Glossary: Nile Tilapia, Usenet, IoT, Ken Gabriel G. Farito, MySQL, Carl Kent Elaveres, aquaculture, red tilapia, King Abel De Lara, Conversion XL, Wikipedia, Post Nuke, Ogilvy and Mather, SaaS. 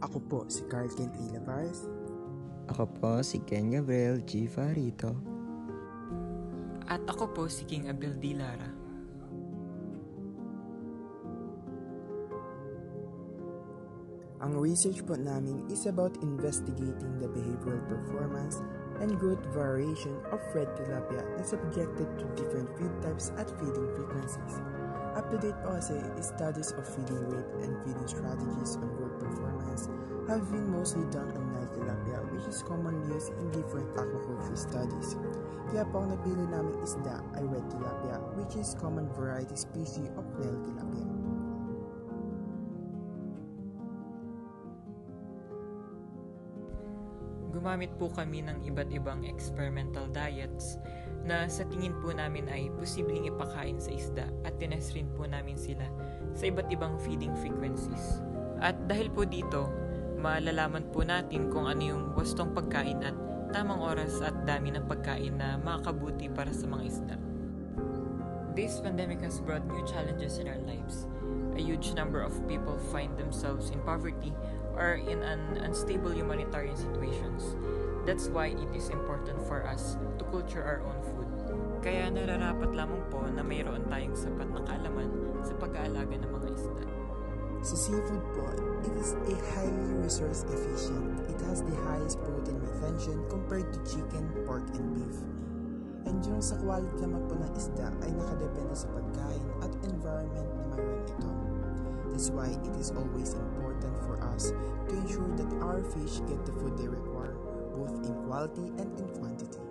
Ako po si Carl Kent Elaveres. Ako po si Ken Gabriel G. Farito. At ako po si King Abel De Lara. Ang research po namin is about investigating the behavioral performance and growth variation of red tilapia and subjected to different feed types at feeding frequencies. Up-to-date assay studies of feeding rate and feeding strategies on growth performance have been mostly done on Nile tilapia, which is commonly used in different aquaculture studies. Kaya po ang napili namin isda ay red tilapia, which is common variety species of Nile tilapia. Gumamit po kami ng iba't ibang experimental diets na sa tingin po namin ay posibleng ipakain sa isda at tinest rin po namin sila sa iba't ibang feeding frequencies. At dahil po dito, malalaman po natin kung ano yung wastong pagkain at tamang oras at dami ng pagkain na makakabuti para sa mga isda. This pandemic has brought new challenges in our lives. A huge number of people find themselves in poverty or in an unstable humanitarian situations. That's why it is important for us to culture our own food. Kaya nararapat lamang po na mayroon tayong sapat na kaalaman sa pag-aalaga ng mga isda. Sa seafood po, it is a highly resource efficient. It has the highest protein retention compared to chicken, pork, and beef. And yung sa quality naman po ng isda ay nakadepende sa pagkain at environment na mayroon ito. That's why it is always important for us to ensure that our fish get the food they require, both in quality and in quantity.